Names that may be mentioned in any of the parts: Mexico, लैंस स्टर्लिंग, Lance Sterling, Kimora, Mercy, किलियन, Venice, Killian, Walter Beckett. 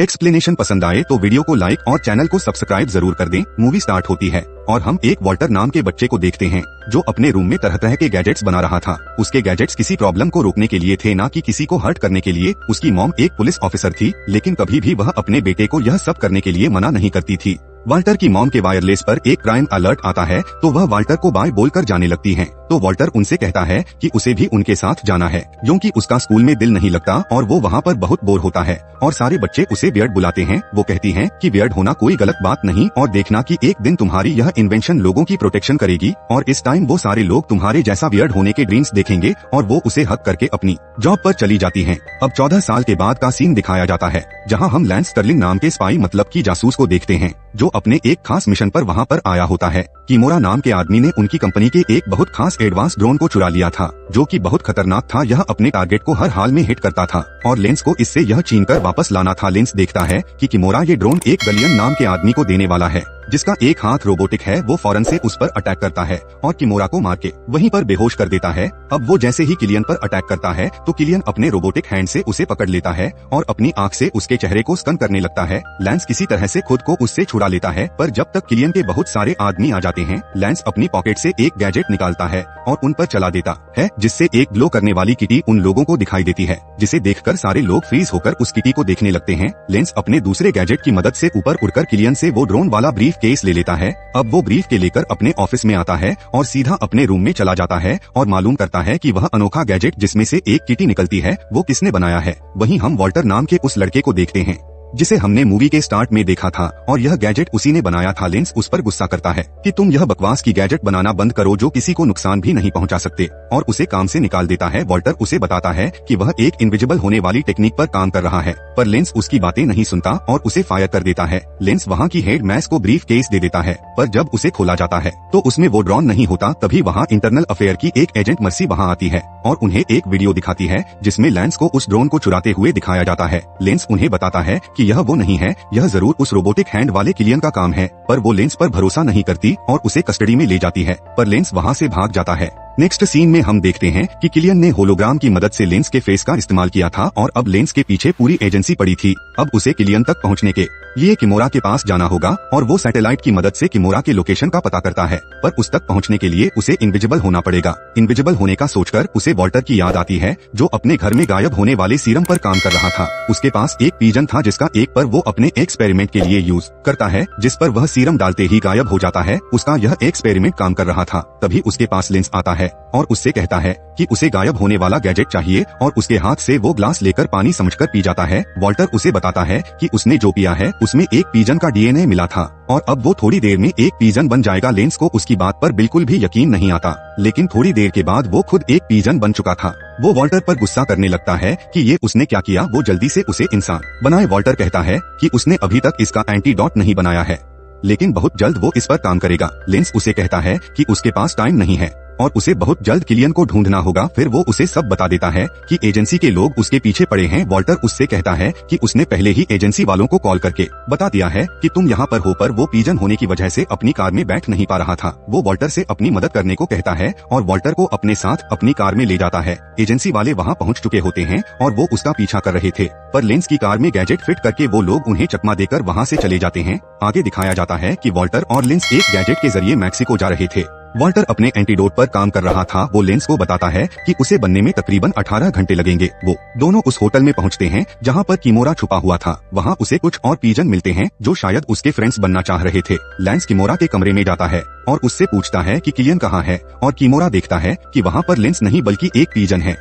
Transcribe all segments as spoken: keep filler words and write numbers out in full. Explanation पसंद आए तो वीडियो को लाइक और चैनल को सब्सक्राइब जरूर कर दें। मूवी स्टार्ट होती है और हम एक वाल्टर नाम के बच्चे को देखते हैं जो अपने रूम में तरह तरह के गैजेट्स बना रहा था। उसके गैजेट्स किसी प्रॉब्लम को रोकने के लिए थे, ना कि किसी को हर्ट करने के लिए। उसकी मॉम एक पुलिस ऑफिसर थी, लेकिन कभी भी वह अपने बेटे को यह सब करने के लिए मना नहीं करती थी। वाल्टर की मॉम के वायरलेस पर एक क्राइम अलर्ट आता है तो वह वाल्टर को बाय बोलकर जाने लगती हैं। तो वाल्टर उनसे कहता है कि उसे भी उनके साथ जाना है, क्योंकि उसका स्कूल में दिल नहीं लगता और वो वहाँ पर बहुत बोर होता है और सारे बच्चे उसे वियर्ड बुलाते हैं। वो कहती हैं कि वियर्ड होना कोई गलत बात नहीं, और देखना कि एक दिन तुम्हारी यह इन्वेंशन लोगों की प्रोटेक्शन करेगी और इस टाइम वो सारे लोग तुम्हारे जैसा वियर्ड होने के ड्रीम्स देखेंगे। और वो उसे हक करके अपनी जॉब पर चली जाती है। अब चौदह साल के बाद का सीन दिखाया जाता है जहाँ हम लैंस स्टर्लिंग नाम के स्पाई मतलब की जासूस को देखते हैं जो अपने एक खास मिशन पर वहाँ पर आया होता है। किमोरा नाम के आदमी ने उनकी कंपनी के एक बहुत खास एडवांस ड्रोन को चुरा लिया था जो कि बहुत खतरनाक था। यह अपने टारगेट को हर हाल में हिट करता था और लेंस को इससे यह छीनकर वापस लाना था। लेंस देखता है कि किमोरा ये ड्रोन एक गलियन नाम के आदमी को देने वाला है जिसका एक हाथ रोबोटिक है। वो फौरन से उस पर अटैक करता है और किमोरा को मार के वहीं पर बेहोश कर देता है। अब वो जैसे ही किलियन पर अटैक करता है तो किलियन अपने रोबोटिक हैंड से उसे पकड़ लेता है और अपनी आंख से उसके चेहरे को स्कैन करने लगता है। लैंस किसी तरह से खुद को उससे छुड़ा लेता है, पर जब तक किलियन के बहुत सारे आदमी आ जाते हैं, लैंस अपनी पॉकेट से एक गैजेट निकालता है और उन पर चला देता है, जिससे एक ग्लो करने वाली किटी उन लोगों को दिखाई देती है, जिसे देखकर सारे लोग फ्रीज होकर उस किटी को देखने लगते हैं। लैंस अपने दूसरे गैजेट की मदद से ऊपर उड़कर किलियन से वो ड्रोन वाला ब्रीफ केस ले लेता है। अब वो ब्रीफ के लेकर अपने ऑफिस में आता है और सीधा अपने रूम में चला जाता है और मालूम करता है कि वह अनोखा गैजेट जिसमें से एक किटी निकलती है वो किसने बनाया है। वहीं हम वाल्टर नाम के उस लड़के को देखते हैं जिसे हमने मूवी के स्टार्ट में देखा था और यह गैजेट उसी ने बनाया था। लेंस उस पर गुस्सा करता है कि तुम यह बकवास की गैजेट बनाना बंद करो जो किसी को नुकसान भी नहीं पहुंचा सकते, और उसे काम से निकाल देता है। वाल्टर उसे बताता है कि वह एक इनविजिबल होने वाली टेक्निक पर काम कर रहा है, पर लेंस उसकी बातें नहीं सुनता और उसे फायर कर देता है। लेंस वहाँ की हेड मैस को ब्रीफ केस दे देता है, पर जब उसे खोला जाता है तो उसमें वो ड्रोन नहीं होता। तभी वहाँ इंटरनल अफेयर की एक एजेंट मर्सी वहाँ आती है और उन्हें एक वीडियो दिखाती है जिसमें लेंस को उस ड्रोन को चुराते हुए दिखाया जाता है। लेंस उन्हें बताता है कि यह वो नहीं है, यह जरूर उस रोबोटिक हैंड वाले किलियन का काम है, पर वो लेंस पर भरोसा नहीं करती और उसे कस्टडी में ले जाती है, पर लेंस वहाँ से भाग जाता है। नेक्स्ट सीन में हम देखते हैं कि किलियन ने होलोग्राम की मदद से लेंस के फेस का इस्तेमाल किया था और अब लेंस के पीछे पूरी एजेंसी पड़ी थी। अब उसे किलियन तक पहुंचने के लिए किमोरा के पास जाना होगा और वो सैटेलाइट की मदद से किमोरा के लोकेशन का पता करता है, पर उस तक पहुंचने के लिए उसे इनविजिबल होना पड़ेगा। इनविजिबल होने का सोचकर उसे वाल्टर की याद आती है जो अपने घर में गायब होने वाले सीरम पर काम कर रहा था। उसके पास एक पीजन था जिसका एक पर वो अपने एक्सपेरिमेंट के लिए यूज करता है, जिस पर वह सीरम डालते ही गायब हो जाता है। उसका यह एक्सपेरिमेंट काम कर रहा था, तभी उसके पास लेंस आता है और उससे कहता है कि उसे गायब होने वाला गैजेट चाहिए, और उसके हाथ से वो ग्लास लेकर पानी समझकर पी जाता है। वाल्टर उसे बताता है कि उसने जो पिया है उसमें एक पीजन का डी एन ए मिला था और अब वो थोड़ी देर में एक पीजन बन जाएगा। लेंस को उसकी बात पर बिल्कुल भी यकीन नहीं आता, लेकिन थोड़ी देर के बाद वो खुद एक पीजन बन चुका था। वो वाल्टर पर गुस्सा करने लगता है कि ये उसने क्या किया, वो जल्दी से उसे इंसान बनाए। वाल्टर कहता है कि उसने अभी तक इसका एंटीडॉट नहीं बनाया है, लेकिन बहुत जल्द वो इस पर काम करेगा। लेंस उसे कहता है कि उसके पास टाइम नहीं है और उसे बहुत जल्द किलियन को ढूंढना होगा। फिर वो उसे सब बता देता है कि एजेंसी के लोग उसके पीछे पड़े हैं। वाल्टर उससे कहता है कि उसने पहले ही एजेंसी वालों को कॉल करके बता दिया है कि तुम यहाँ पर हो, पर वो पीजन होने की वजह से अपनी कार में बैठ नहीं पा रहा था। वो वाल्टर से अपनी मदद करने को कहता है और वाल्टर को अपने साथ अपनी कार में ले जाता है। एजेंसी वाले वहाँ पहुँच चुके होते हैं और वो उसका पीछा कर रहे थे, पर लेंस की कार में गैजेट फिट करके वो लोग उन्हें चकमा देकर वहाँ से चले जाते हैं। आगे दिखाया जाता है कि वाल्टर और लेंस एक गैजेट के जरिए मैक्सिको जा रहे थे। वाल्टर अपने एंटीडोट पर काम कर रहा था। वो लेंस को बताता है कि उसे बनने में तकरीबन अठारह घंटे लगेंगे। वो दोनों उस होटल में पहुंचते हैं जहां पर किमोरा छुपा हुआ था। वहां उसे कुछ और पीजन मिलते हैं जो शायद उसके फ्रेंड्स बनना चाह रहे थे। लेंस किमोरा के कमरे में जाता है और उससे पूछता है कि किलियन कहाँ है, और किमोरा देखता है कि वहाँ पर लेंस नहीं बल्कि एक पीजन है,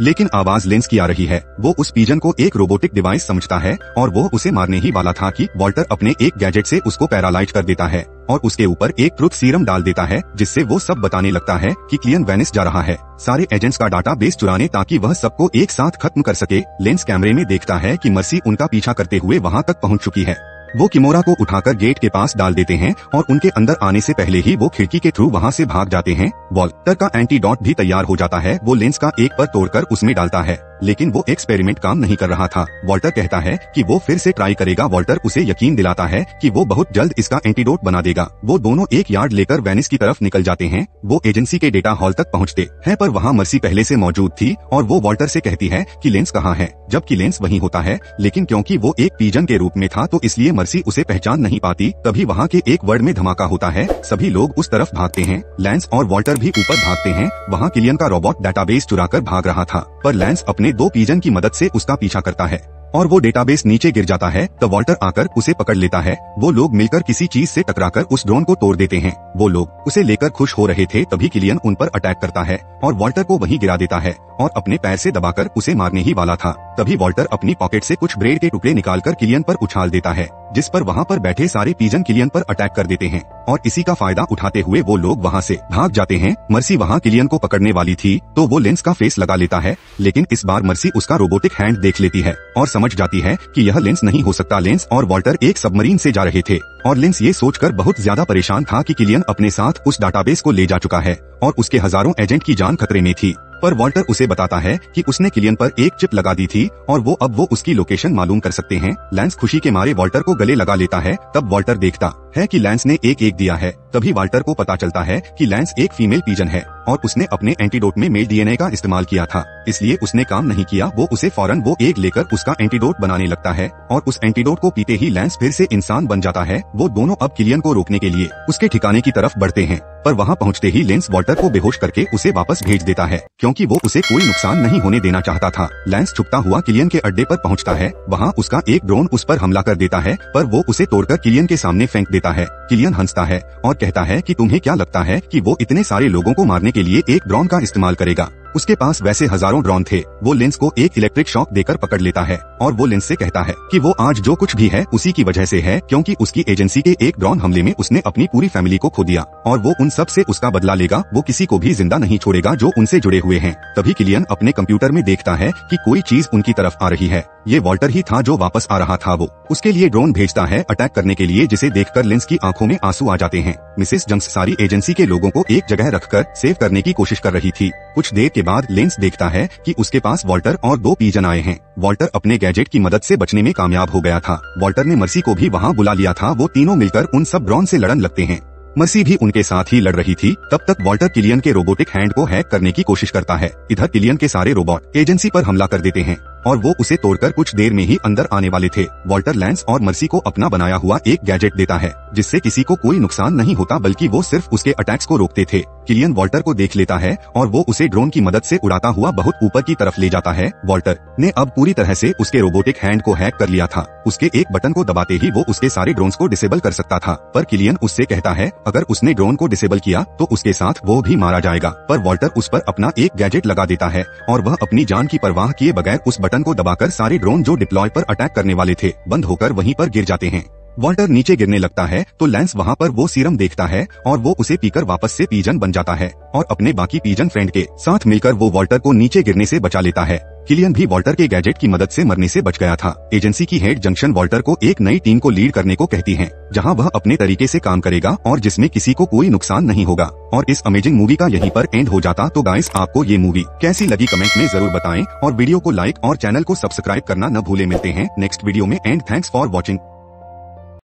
लेकिन आवाज लेंस की आ रही है। वो उस पीजन को एक रोबोटिक डिवाइस समझता है और वो उसे मारने ही वाला था कि वाल्टर अपने एक गैजेट से उसको पैरालाइज कर देता है और उसके ऊपर एक ट्रुथ सीरम डाल देता है, जिससे वो सब बताने लगता है कि किलियन वेनिस जा रहा है सारे एजेंट्स का डाटा बेस चुराने, ताकि वह सबको एक साथ खत्म कर सके। लेंस कैमरे में देखता है कि मर्सी उनका पीछा करते हुए वहाँ तक पहुँच चुकी है। वो किमोरा को उठाकर गेट के पास डाल देते हैं और उनके अंदर आने से पहले ही वो खिड़की के थ्रू वहाँ से भाग जाते हैं। वाल्टर का एंटीडॉट भी तैयार हो जाता है। वो लेंस का एक पर तोड़कर उसमें डालता है लेकिन वो एक्सपेरिमेंट काम नहीं कर रहा था। वॉल्टर कहता है कि वो फिर से ट्राई करेगा। वॉल्टर उसे यकीन दिलाता है कि वो बहुत जल्द इसका एंटीडोट बना देगा। वो दोनों एक यार्ड लेकर वेनिस की तरफ निकल जाते हैं। वो एजेंसी के डेटा हॉल तक पहुँचते हैं पर वहाँ मर्सी पहले से मौजूद थी और वो वॉल्टर से कहती है कि लेंस कहाँ है, जबकि लेंस वहीं होता है, लेकिन क्योंकि वो एक पीजन के रूप में था तो इसलिए मर्सी उसे पहचान नहीं पाती। तभी वहाँ के एक वर्ड में धमाका होता है, सभी लोग उस तरफ भागते हैं। लैंस और वॉल्टर भी ऊपर भागते हैं। वहाँ किलियन का रोबोट डेटाबेस चुराकर भाग रहा था पर लैंस अपने दो पीजन की मदद से उसका पीछा करता है और वो डेटाबेस नीचे गिर जाता है। तो वॉल्टर आकर उसे पकड़ लेता है। वो लोग मिलकर किसी चीज से टकराकर उस ड्रोन को तोड़ देते हैं। वो लोग उसे लेकर खुश हो रहे थे तभी किलियन उन पर अटैक करता है और वॉल्टर को वहीं गिरा देता है और अपने पैर से दबाकर उसे मारने ही वाला था। तभी वॉल्टर अपनी पॉकेट से कुछ ब्रेड के टुकड़े निकालकर किलियन पर उछाल देता है, जिस पर वहाँ पर बैठे सारे पीजन किलियन पर अटैक कर देते हैं और इसी का फायदा उठाते हुए वो लोग वहाँ से भाग जाते हैं। मर्सी वहाँ किलियन को पकड़ने वाली थी तो वो लेंस का फेस लगा लेता है, लेकिन इस बार मर्सी उसका रोबोटिक हैंड देख लेती है और समझ जाती है कि यह लेंस नहीं हो सकता। लेंस और वॉल्टर एक सबमरीन से जा रहे थे और लेंस ये सोचकर बहुत ज्यादा परेशान था कि किलियन अपने साथ उस डाटाबेस को ले जा चुका है और उसके हजारों एजेंट की जान खतरे में थी। पर वॉल्टर उसे बताता है कि उसने किलियन पर एक चिप लगा दी थी और वो अब वो उसकी लोकेशन मालूम कर सकते हैं। लैंस खुशी के मारे वॉल्टर को गले लगा लेता है। तब वॉल्टर देखता है कि लैंस ने एक एक दिया है। तभी वॉल्टर को पता चलता है कि लैंस एक फीमेल पीजन है और उसने अपने एंटीडोट में मेल डीएनए का इस्तेमाल किया था, इसलिए उसने काम नहीं किया। वो उसे फौरन वो एक लेकर उसका एंटीडोट बनाने लगता है और उस एंटीडोट को पीते ही लैंस फिर से इंसान बन जाता है। वो दोनों अब किलियन को रोकने के लिए उसके ठिकाने की तरफ बढ़ते हैं पर वहाँ पहुँचते ही लेंस वॉल्टर को बेहोश करके उसे वापस भेज देता है क्योंकि वो उसे कोई नुकसान नहीं होने देना चाहता था। लैंस छुपता हुआ किलियन के अड्डे पर पहुँचता है। वहाँ उसका एक ड्रोन उस पर हमला कर देता है पर वो उसे तोड़कर किलियन के सामने फेंक देता है। किलियन हंसता है और कहता है कि तुम्हें क्या लगता है कि वो इतने सारे लोगों को मारने के लिए एक ड्रोन का इस्तेमाल करेगा? उसके पास वैसे हजारों ड्रोन थे। वो लेंस को एक इलेक्ट्रिक शॉक देकर पकड़ लेता है और वो लेंस से कहता है कि वो आज जो कुछ भी है उसी की वजह से है, क्योंकि उसकी एजेंसी के एक ड्रोन हमले में उसने अपनी पूरी फैमिली को खो दिया और वो उन सब से उसका बदला लेगा। वो किसी को भी जिंदा नहीं छोड़ेगा जो उनसे जुड़े हुए हैं। तभी किलियन अपने कंप्यूटर में देखता है कि कोई चीज उनकी तरफ आ रही है। ये वॉल्टर ही था जो वापस आ रहा था। वो उसके लिए ड्रोन भेजता है अटैक करने के लिए, जिसे देखकर लेंस की आंखों में आंसू आ जाते हैं। मिसेस जंक्स सारी एजेंसी के लोगों को एक जगह रखकर सेव करने की कोशिश कर रही थी। कुछ देर के बाद लेंस देखता है कि उसके पास वॉल्टर और दो पीजन आए हैं। वॉल्टर अपने गैजेट की मदद से बचने में कामयाब हो गया था। वॉल्टर ने मर्सी को भी वहाँ बुला लिया था। वो तीनों मिलकर उन सब ड्रोन से लड़न लगते हैं। मर्सी भी उनके साथ ही लड़ रही थी। तब तक वॉल्टर किलियन के रोबोटिक हैंड को हैक करने की कोशिश करता है। इधर किलियन के सारे रोबोट एजेंसी पर हमला कर देते हैं और वो उसे तोड़कर कुछ देर में ही अंदर आने वाले थे। वॉल्टर लैंस और मर्सी को अपना बनाया हुआ एक गैजेट देता है जिससे किसी को कोई नुकसान नहीं होता, बल्कि वो सिर्फ उसके अटैक्स को रोकते थे। किलियन वॉल्टर को देख लेता है और वो उसे ड्रोन की मदद से उड़ाता हुआ बहुत ऊपर की तरफ ले जाता है। वॉल्टर ने अब पूरी तरह से उसके रोबोटिक हैंड को हैक कर लिया था। उसके एक बटन को दबाते ही वो उसके सारे ड्रोन को डिसेबल कर सकता था, पर किलियन उससे कहता है अगर उसने ड्रोन को डिसेबल किया तो उसके साथ वो भी मारा जाएगा। पर वॉल्टर उस पर अपना एक गैजेट लगा देता है और वह अपनी जान की परवाह किए बगैर उस बटन को दबाकर सारे ड्रोन जो डिप्लॉय पर अटैक करने वाले थे बंद होकर वहीं पर गिर जाते हैं। वॉल्टर नीचे गिरने लगता है तो लैंस वहाँ पर वो सीरम देखता है और वो उसे पीकर वापस से पीजन बन जाता है और अपने बाकी पीजन फ्रेंड के साथ मिलकर वो वॉल्टर को नीचे गिरने से बचा लेता है। किलियन भी वॉल्टर के गैजेट की मदद से मरने से बच गया था। एजेंसी की हेड जंक्शन वॉल्टर को एक नई टीम को लीड करने को कहती है जहां वह अपने तरीके से काम करेगा और जिसमें किसी को कोई नुकसान नहीं होगा। और इस अमेजिंग मूवी का यहीं पर एंड हो जाता। तो गाइस, आपको ये मूवी कैसी लगी कमेंट में जरूर बताएं और वीडियो को लाइक और चैनल को सब्सक्राइब करना न भूले। मिलते हैं नेक्स्ट वीडियो में एंड थैंक्स फॉर वॉचिंग।